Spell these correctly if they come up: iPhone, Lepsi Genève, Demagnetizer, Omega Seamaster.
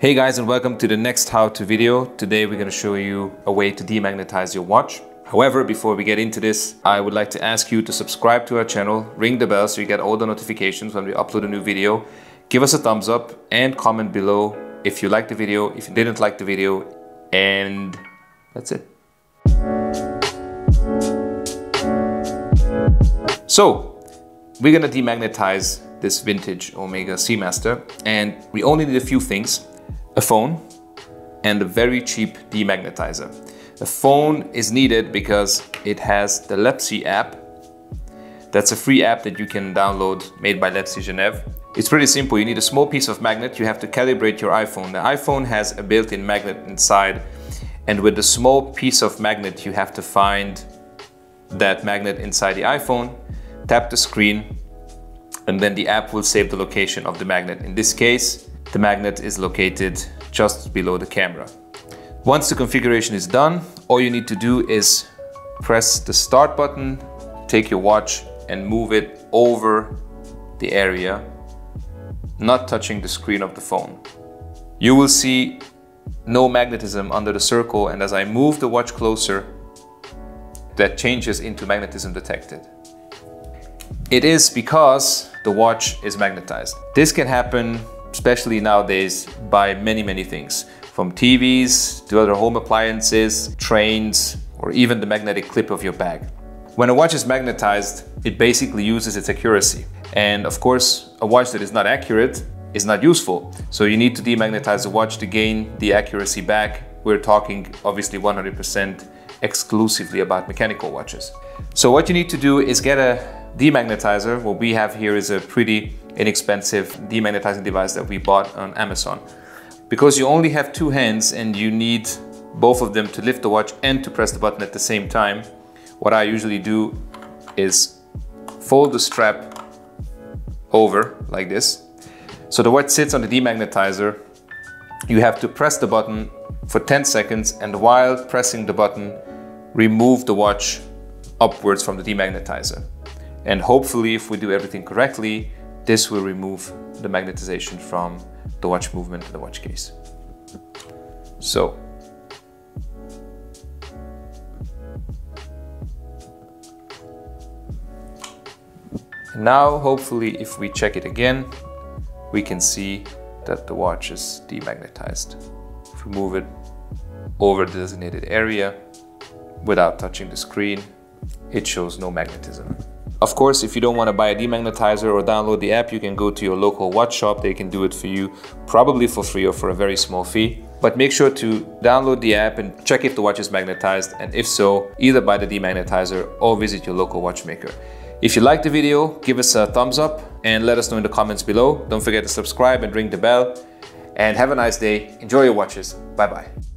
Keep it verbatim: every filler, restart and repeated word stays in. Hey guys, and welcome to the next how-to video. Today we're going to show you a way to demagnetize your watch. However, before we get into this, I would like to ask you to subscribe to our channel, ring the bell so you get all the notifications when we upload a new video, give us a thumbs up and comment below if you liked the video, if you didn't like the video, and that's it. So, we're going to demagnetize this vintage Omega Seamaster, and we only need a few things. A phone and a very cheap demagnetizer. A phone is needed because it has the Lepsi app. That's a free app that you can download, made by Lepsi Genève. It's pretty simple. You need a small piece of magnet. You have to calibrate your iPhone. The iPhone has a built-in magnet inside, and with the small piece of magnet, you have to find that magnet inside the iPhone, tap the screen, and then the app will save the location of the magnet. In this case, the magnet is located just below the camera. Once the configuration is done, all you need to do is press the start button, take your watch and move it over the area, not touching the screen of the phone. You will see no magnetism under the circle, and as I move the watch closer, that changes into magnetism detected. It is because the watch is magnetized. This can happen especially nowadays, by many, many things, from T Vs to other home appliances, trains, or even the magnetic clip of your bag. When a watch is magnetized, it basically loses its accuracy. And of course, a watch that is not accurate is not useful. So you need to demagnetize the watch to gain the accuracy back. We're talking obviously one hundred percent exclusively about mechanical watches. So what you need to do is get a demagnetizer. What we have here is a pretty inexpensive demagnetizing device that we bought on Amazon. Because you only have two hands and you need both of them to lift the watch and to press the button at the same time, what I usually do is fold the strap over like this. So the watch sits on the demagnetizer. You have to press the button for ten seconds, and while pressing the button, remove the watch upwards from the demagnetizer. And hopefully, if we do everything correctly, this will remove the magnetization from the watch movement in the watch case. So. Now, hopefully, if we check it again, we can see that the watch is demagnetized. If we move it over the designated area without touching the screen, it shows no magnetism. Of course, if you don't want to buy a demagnetizer or download the app, you can go to your local watch shop. They can do it for you, probably for free or for a very small fee. But make sure to download the app and check if the watch is magnetized. And if so, either buy the demagnetizer or visit your local watchmaker. If you liked the video, give us a thumbs up and let us know in the comments below. Don't forget to subscribe and ring the bell. And have a nice day. Enjoy your watches. Bye-bye.